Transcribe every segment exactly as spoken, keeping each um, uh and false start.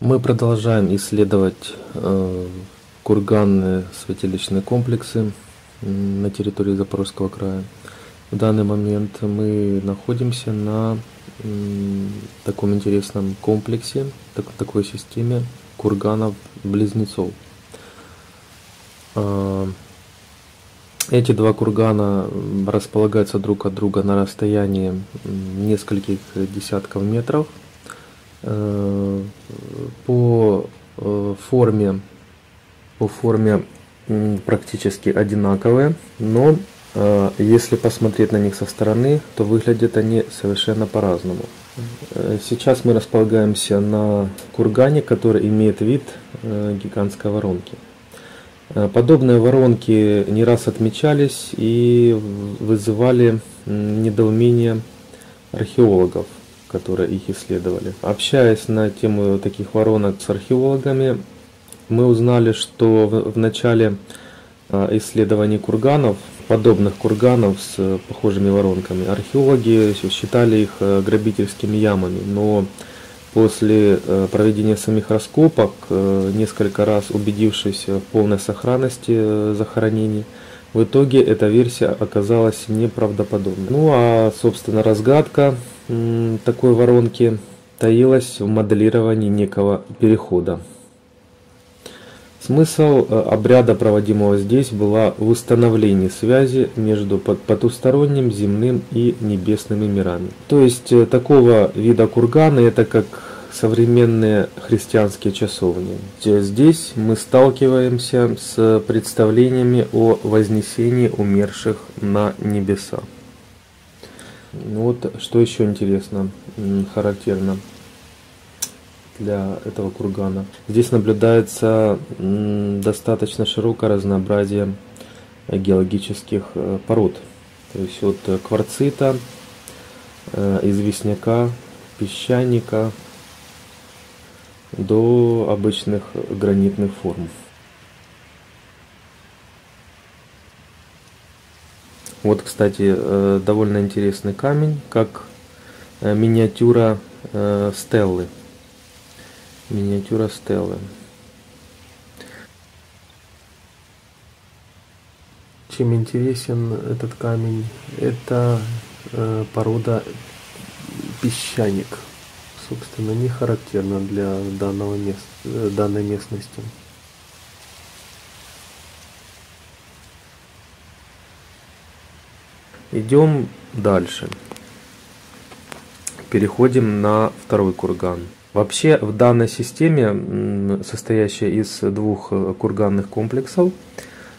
Мы продолжаем исследовать э, курганные святилищные комплексы на территории Запорожского края. В данный момент мы находимся на э, таком интересном комплексе, так, такой системе курганов-близнецов. Э, эти два кургана располагаются друг от друга на расстоянии нескольких десятков метров. По форме, по форме практически одинаковые, но если посмотреть на них со стороны, то выглядят они совершенно по-разному. Сейчас мы располагаемся на кургане, который имеет вид гигантской воронки. Подобные воронки не раз отмечались и вызывали недоумение археологов, которые их исследовали. Общаясь на тему таких воронок с археологами, мы узнали, что в начале исследований курганов, подобных курганов с похожими воронками, археологи считали их грабительскими ямами, но после проведения самих раскопок, несколько раз убедившись в полной сохранности захоронений, в итоге эта версия оказалась неправдоподобной. Ну а, собственно, разгадка такой воронки таилась в моделировании некого перехода. Смысл обряда, проводимого здесь, была в установлении связи между потусторонним, земным и небесными мирами. То есть такого вида курганы — это как современные христианские часовни. Здесь мы сталкиваемся с представлениями о вознесении умерших на небеса. Вот что еще интересно, характерно для этого кургана. Здесь наблюдается достаточно широкое разнообразие геологических пород. То есть от кварцита, известняка, песчаника до обычных гранитных форм. Вот, кстати, довольно интересный камень, как миниатюра стеллы. Миниатюра стеллы. Чем интересен этот камень? Это порода песчаник. Собственно, не характерно для данного мест... данной местности. Идем дальше. Переходим на второй курган. Вообще в данной системе, состоящей из двух курганных комплексов,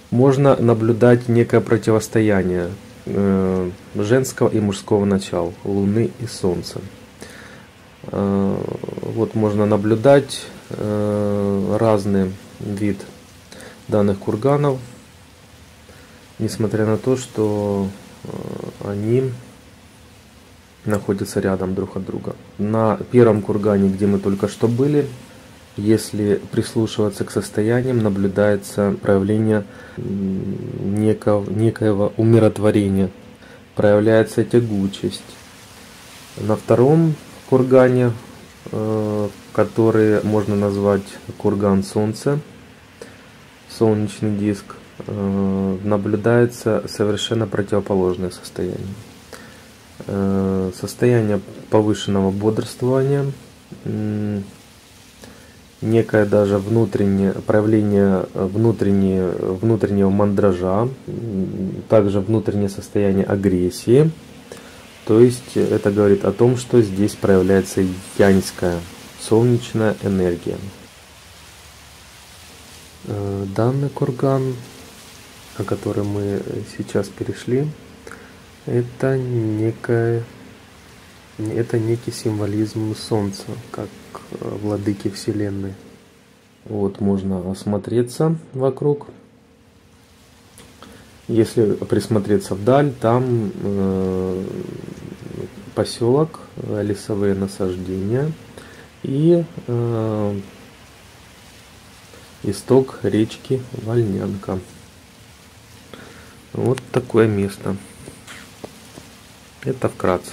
можно наблюдать некое противостояние женского и мужского начала, Луны и Солнца. Вот можно наблюдать разный вид данных курганов, несмотря на то, что они находятся рядом друг от друга. На первом кургане, где мы только что были, если прислушиваться к состояниям, наблюдается проявление некого, некоего умиротворения, проявляется тягучесть. На втором кургане, который можно назвать курган Солнца, солнечный диск, наблюдается совершенно противоположное состояние. Состояние повышенного бодрствования, некое даже внутреннее проявление внутреннего, внутреннего мандража, также внутреннее состояние агрессии. То есть это говорит о том, что здесь проявляется яньская солнечная энергия. Данный курган, на который мы сейчас перешли, это, некое, это некий символизм Солнца, как владыки Вселенной. Вот можно осмотреться вокруг. Если присмотреться вдаль, там э, поселок, лесовые насаждения и э, исток речки Вольнянка. Вот такое место. Это вкратце.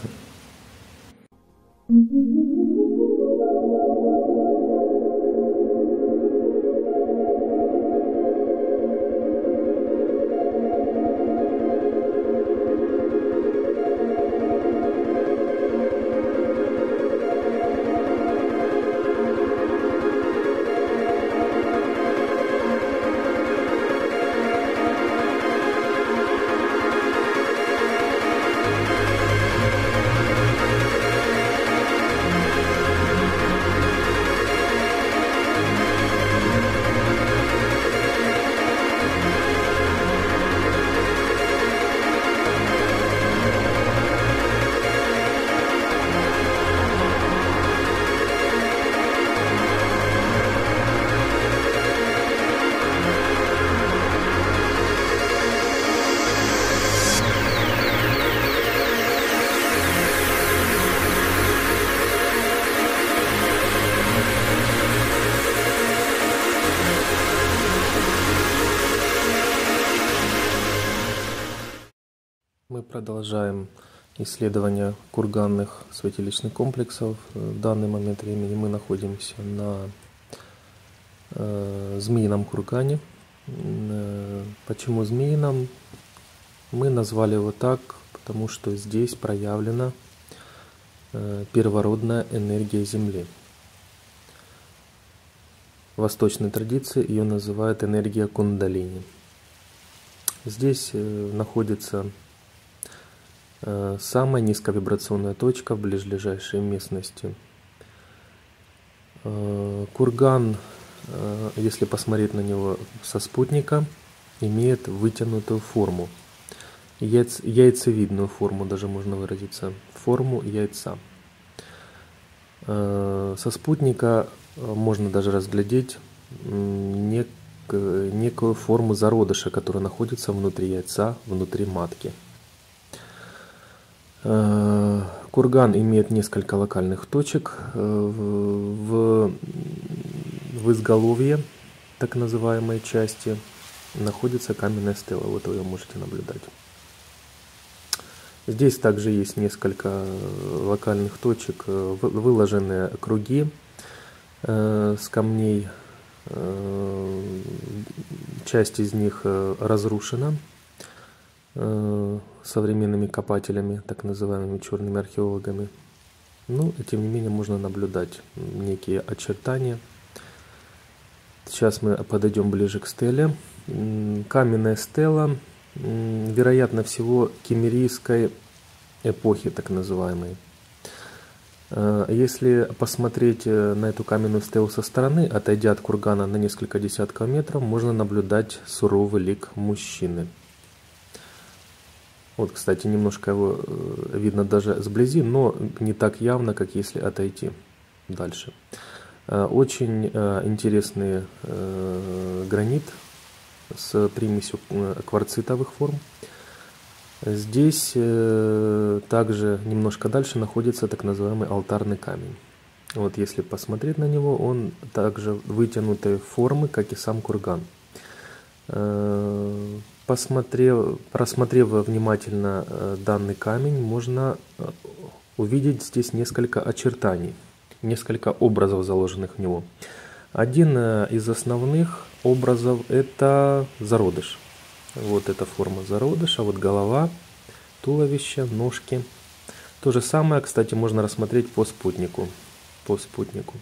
Мы продолжаем исследование курганных святилищных комплексов. В данный момент времени мы находимся на э, Змеином кургане. Э, почему Змеином? Мы назвали его так, потому что здесь проявлена э, первородная энергия Земли. В восточной традиции ее называют энергия Кундалини. Здесь э, находится самая низковибрационная точка в ближайшей местности. Курган, если посмотреть на него со спутника, имеет вытянутую форму, Яйц, яйцевидную форму, даже можно выразиться, форму яйца. Со спутника можно даже разглядеть нек, некую форму зародыша, которая находится внутри яйца, внутри матки. Курган имеет несколько локальных точек в, в изголовье, так называемой части, находится каменная стела, вот вы ее можете наблюдать. Здесь также есть несколько локальных точек, выложенные круги с камней, часть из них разрушена современными копателями, так называемыми черными археологами. Ну, и тем не менее можно наблюдать некие очертания. Сейчас мы подойдем ближе к стеле. Каменная стела, вероятно всего, киммерийской эпохи, так называемой. Если посмотреть на эту каменную стелу со стороны, отойдя от кургана на несколько десятков метров, можно наблюдать суровый лик мужчины. Вот, кстати, немножко его видно даже сблизи, но не так явно, как если отойти дальше. Очень интересный гранит с примесью кварцитовых форм. Здесь также немножко дальше находится так называемый алтарный камень. Вот, если посмотреть на него, он также вытянутой формы, как и сам курган. Посмотрев, просмотрев внимательно данный камень, можно увидеть здесь несколько очертаний, несколько образов, заложенных в него. Один из основных образов – это зародыш. Вот эта форма зародыша, вот голова, туловище, ножки. То же самое, кстати, можно рассмотреть по спутнику. По спутнику.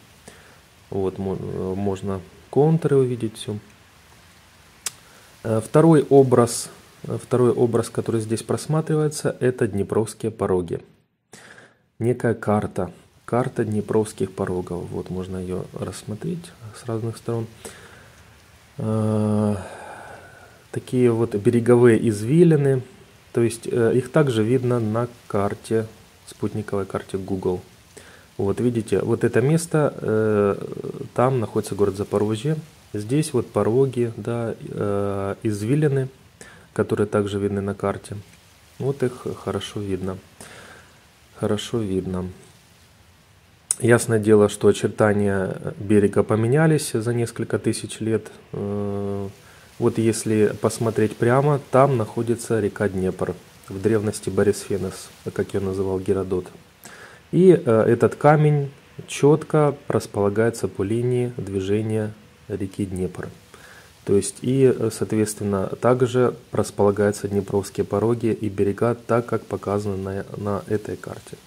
Вот, можно контуры увидеть, все. Второй образ, второй образ, который здесь просматривается, это Днепровские пороги. Некая карта, карта Днепровских порогов. Вот можно ее рассмотреть с разных сторон. Такие вот береговые извилины, то есть их также видно на карте, спутниковой карте Google. Вот видите, вот это место, там находится город Запорожье. Здесь вот пороги, да, э, извилины, которые также видны на карте. Вот их хорошо видно. Хорошо видно. Ясное дело, что очертания берега поменялись за несколько тысяч лет. Э, вот если посмотреть прямо, там находится река Днепр. В древности Борисфенес, как ее называл Геродот. И э, этот камень четко располагается по линии движения реки Днепр. То есть и, соответственно, также располагаются Днепровские пороги и берега, так как показано на, на этой карте.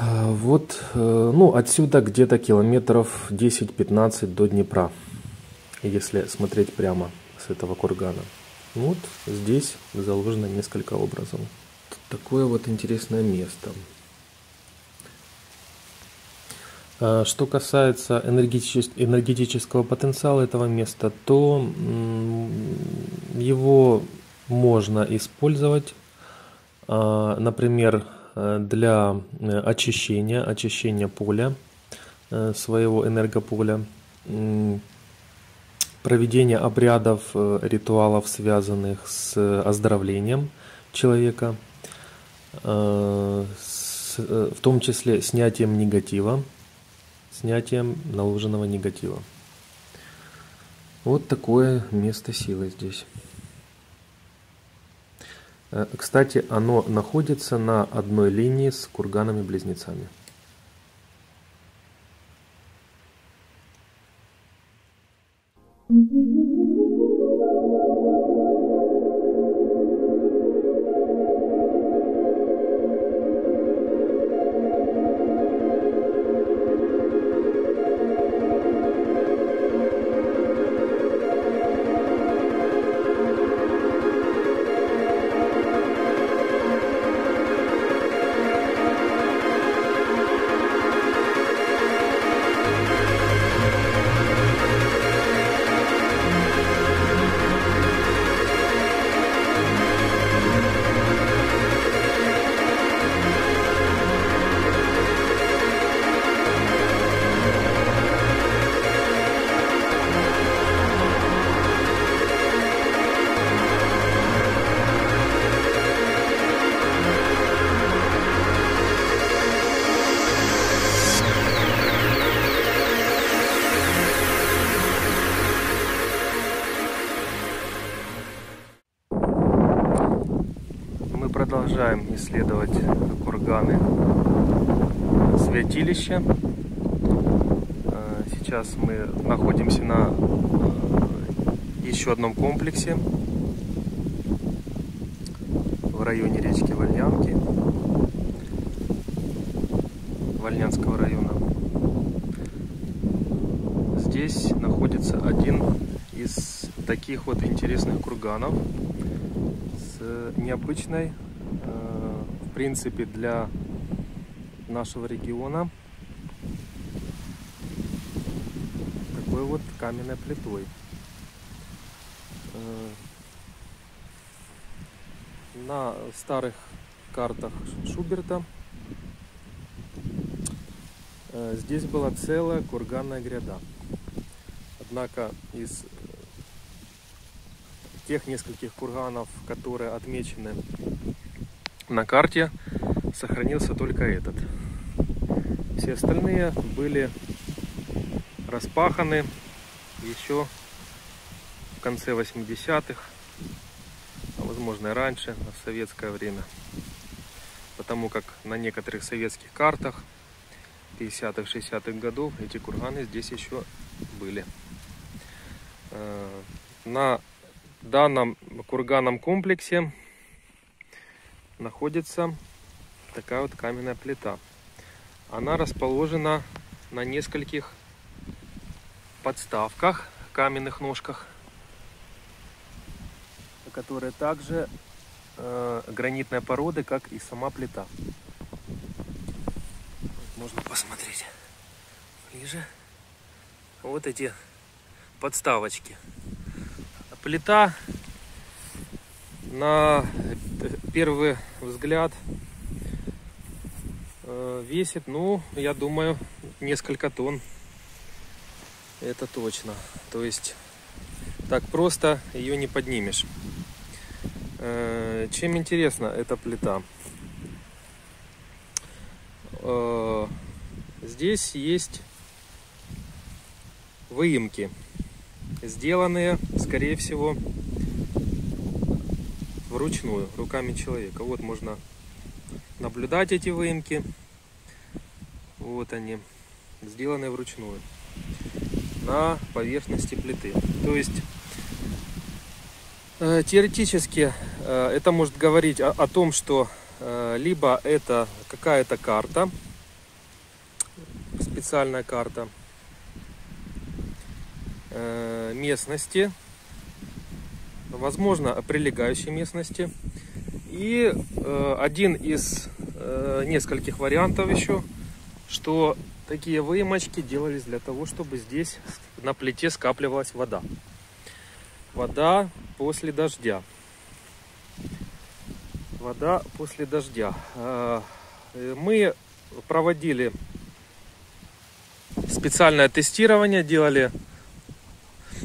Вот, ну, отсюда где-то километров десять-пятнадцать до Днепра, если смотреть прямо с этого кургана. Вот здесь заложено несколько образов. Такое вот интересное место. Что касается энергетического потенциала этого места, то его можно использовать, например, для очищения, очищения поля, своего энергополя, проведения обрядов, ритуалов, связанных с оздоровлением человека, в том числе снятием негатива, снятием наложенного негатива. Вот такое место силы здесь. Кстати, оно находится на одной линии с курганами-близнецами. Продолжаем исследовать курганы святилища. Сейчас мы находимся на еще одном комплексе в районе речки Вольнянки, Вольнянского района. Здесь находится один из таких вот интересных курганов с необычной, в принципе, для нашего региона такой вот каменной плитой. На старых картах Шуберта здесь была целая курганная гряда. Однако из тех нескольких курганов, которые отмечены на карте, сохранился только этот. Все остальные были распаханы еще в конце восьмидесятых, а возможно и раньше, в советское время. Потому как на некоторых советских картах пятидесятых-шестидесятых годов эти курганы здесь еще были. На В данном курганном комплексе находится такая вот каменная плита. Она расположена на нескольких подставках, каменных ножках, которые также э, гранитной породы, как и сама плита. Можно посмотреть ближе. Вот эти подставочки. Плита, на первый взгляд, весит, ну, я думаю, несколько тонн. Это точно. То есть, так просто ее не поднимешь. Чем интересна эта плита? Здесь есть выемки, сделанные, скорее всего, вручную, руками человека. Вот можно наблюдать эти выемки. Вот они, сделаны вручную на поверхности плиты. То есть, э, теоретически, э, это может говорить о, о том, что э, либо это какая-то карта, специальная карта местности, возможно, прилегающей местности, и э, один из э, нескольких вариантов еще, что такие выемочки делались для того, чтобы здесь на плите скапливалась вода вода после дождя вода после дождя э, мы проводили специальное тестирование, делали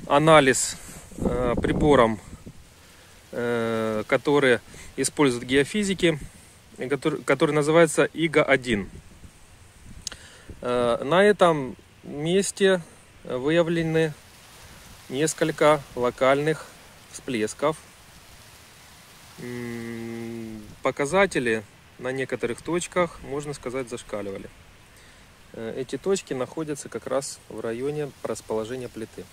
анализ э, прибором, э, которые используют геофизики, который, который называется И Г А один. Э, на этом месте выявлены несколько локальных всплесков. М показатели на некоторых точках, можно сказать, зашкаливали. Эти точки находятся как раз в районе расположения плиты.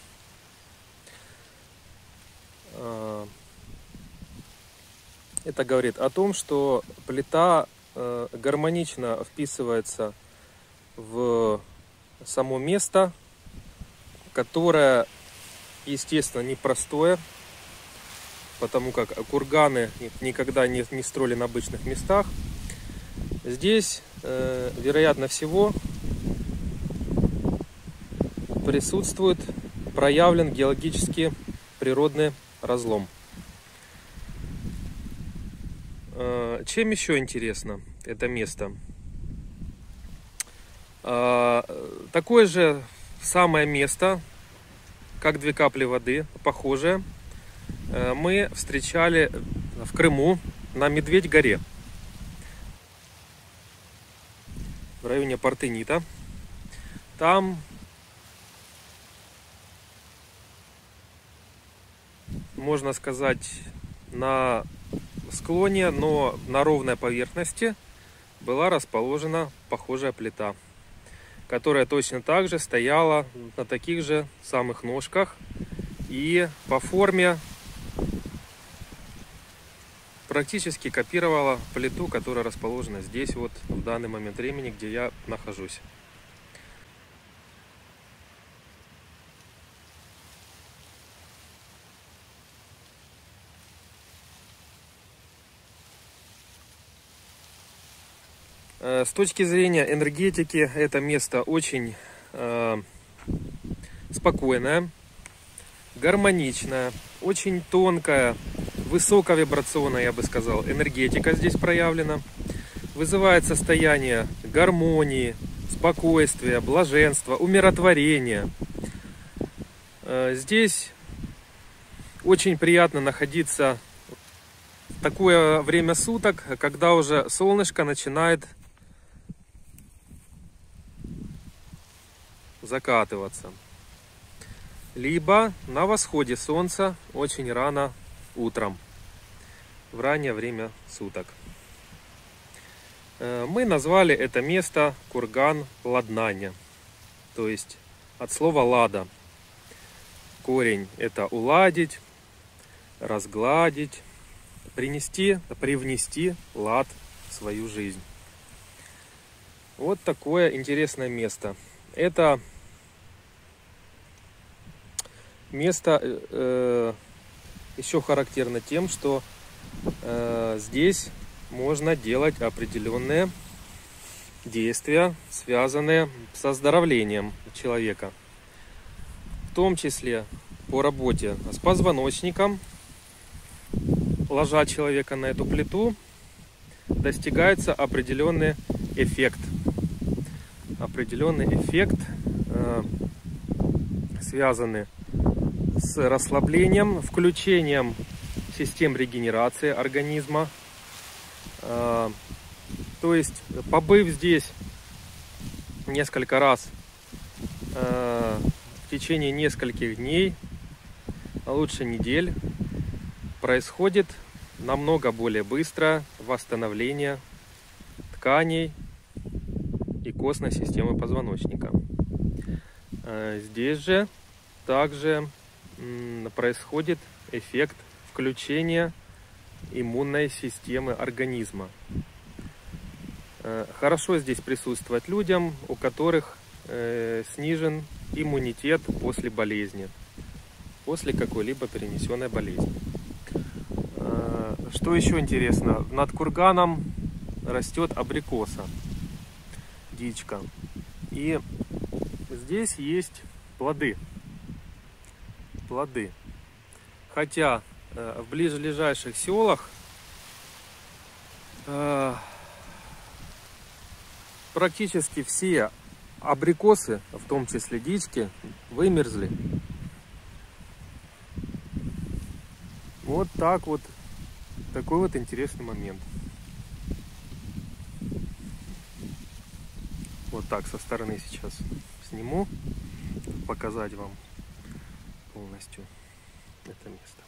Это говорит о том, что плита гармонично вписывается в само место, которое, естественно, непростое, потому как курганы никогда не строили на обычных местах. Здесь, вероятно всего, присутствует проявлен геологический природный разлом. Чем еще интересно это место? Такое же самое место, как две капли воды, похожее, мы встречали в Крыму на Медведь-горе в районе Портынита. Там можно сказать, на склоне, но на ровной поверхности была расположена похожая плита, которая точно так же стояла на таких же самых ножках и по форме практически копировала плиту, которая расположена здесь вот в данный момент времени, где я нахожусь. С точки зрения энергетики, это место очень э, спокойное, гармоничное, очень тонкое, высоковибрационная, я бы сказал, энергетика здесь проявлена. Вызывает состояние гармонии, спокойствия, блаженства, умиротворения. Э, здесь очень приятно находиться в такое время суток, когда уже солнышко начинает закатываться, либо на восходе солнца очень рано утром, в раннее время суток. Мы назвали это место Курган Ладнаня, то есть от слова лада. Корень — это уладить, разгладить, принести, привнести лад в свою жизнь. Вот такое интересное место. Это место э, еще характерно тем, что э, здесь можно делать определенные действия, связанные с оздоровлением человека, в том числе по работе с позвоночником. Ложа человека на эту плиту, достигается определенный эффект, определенный эффект, э, связанный с расслаблением, включением систем регенерации организма. То есть, побыв здесь несколько раз в течение нескольких дней, а лучше недель, происходит намного более быстро восстановление тканей и костной системы позвоночника. Здесь же также происходит эффект включения иммунной системы организма. Хорошо здесь присутствовать людям, у которых снижен иммунитет после болезни, после какой-либо перенесенной болезни. Что еще интересно, над курганом растет абрикоса, дичка, и здесь есть плоды. плоды. Хотя э, в ближайших селах э, практически все абрикосы, в том числе дички, вымерзли. Вот так вот, такой вот интересный момент. Вот так со стороны сейчас сниму, показать вам полностью это место.